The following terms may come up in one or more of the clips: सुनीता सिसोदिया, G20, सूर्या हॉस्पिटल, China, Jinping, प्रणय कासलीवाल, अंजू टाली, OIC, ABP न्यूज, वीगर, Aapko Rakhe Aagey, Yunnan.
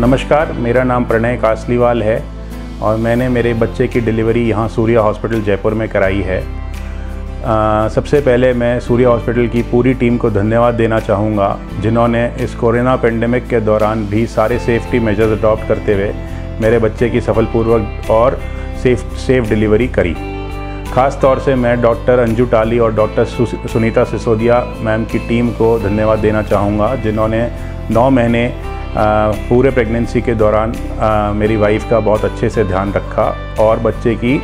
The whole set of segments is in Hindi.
नमस्कार, मेरा नाम प्रणय कासलीवाल है और मैंने मेरे बच्चे की डिलीवरी यहाँ सूर्या हॉस्पिटल जयपुर में कराई है। सबसे पहले मैं सूर्या हॉस्पिटल की पूरी टीम को धन्यवाद देना चाहूँगा, जिन्होंने इस कोरोना पेंडेमिक के दौरान भी सारे सेफ्टी मेजर्स अडॉप्ट करते हुए मेरे बच्चे की सफलपूर्वक और सेफ डिलीवरी करी। ख़ास तौर से मैं डॉक्टर अंजू टाली और डॉक्टर सुनीता सिसोदिया मैम की टीम को धन्यवाद देना चाहूँगा, जिन्होंने 9 महीने पूरे प्रेगनेंसी के दौरान मेरी वाइफ का बहुत अच्छे से ध्यान रखा और बच्चे की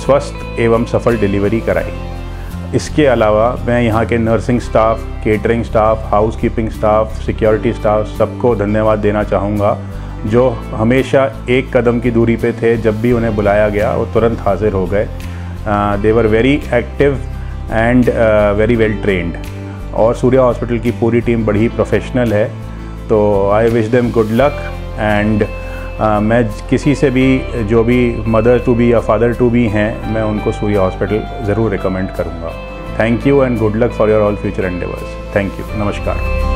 स्वस्थ एवं सफल डिलीवरी कराई। इसके अलावा मैं यहाँ के nursing staff, catering staff, housekeeping staff, security staff सबको धन्यवाद देना चाहूँगा, जो हमेशा एक कदम की दूरी पे थे। जब भी उन्हें बुलाया गया वो तुरंत हाजिर हो गए। They were very active and very well trained और सूर्या हॉस्पिटल की पूरी टीम बड़ी प्रोफेशनल है। तो I wish them good luck and मैं किसी से भी, जो भी मदर टू बी या फादर टू बी हैं, मैं उनको सूर्या हॉस्पिटल ज़रूर रिकमेंड करूँगा। Thank you and good luck for your all future endeavours. Thank you, नमस्कार।